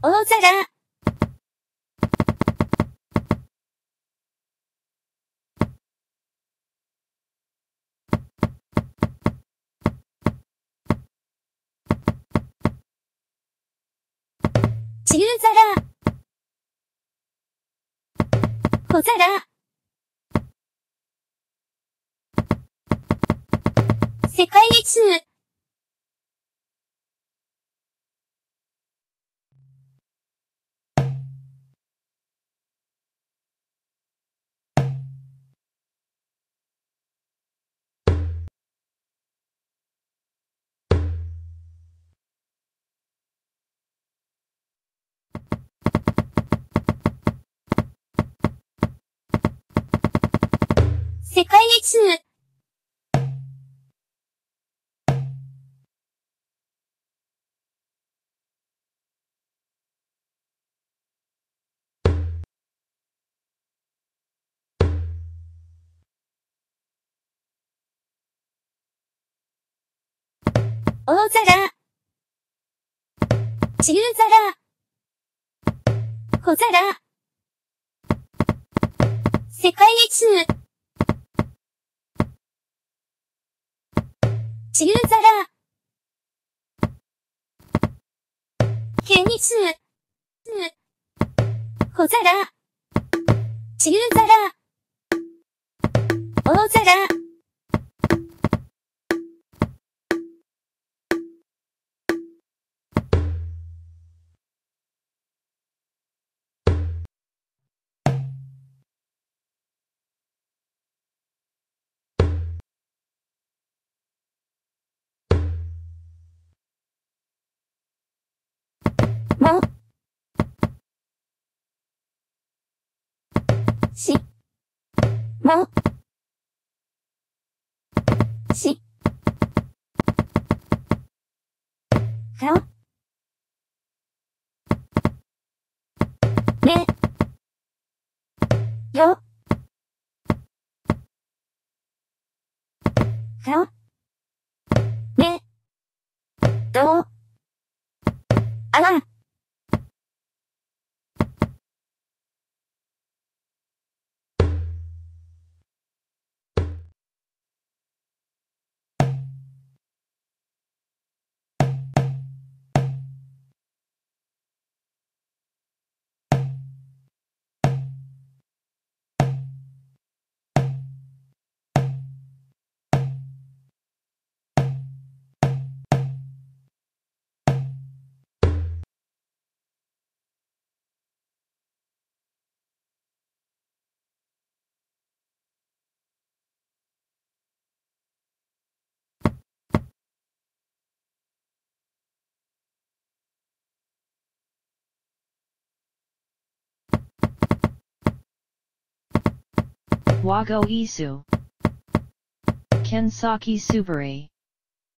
大皿。中皿。小皿。世界一周。世界一周。大皿、中皿、小皿、世界一周、中皿、ケニス、小皿、中皿、大皿、も、し、も、し、かお、め、よ、かお、め、どう、あら、Wago Isu Kensaki Tsuburi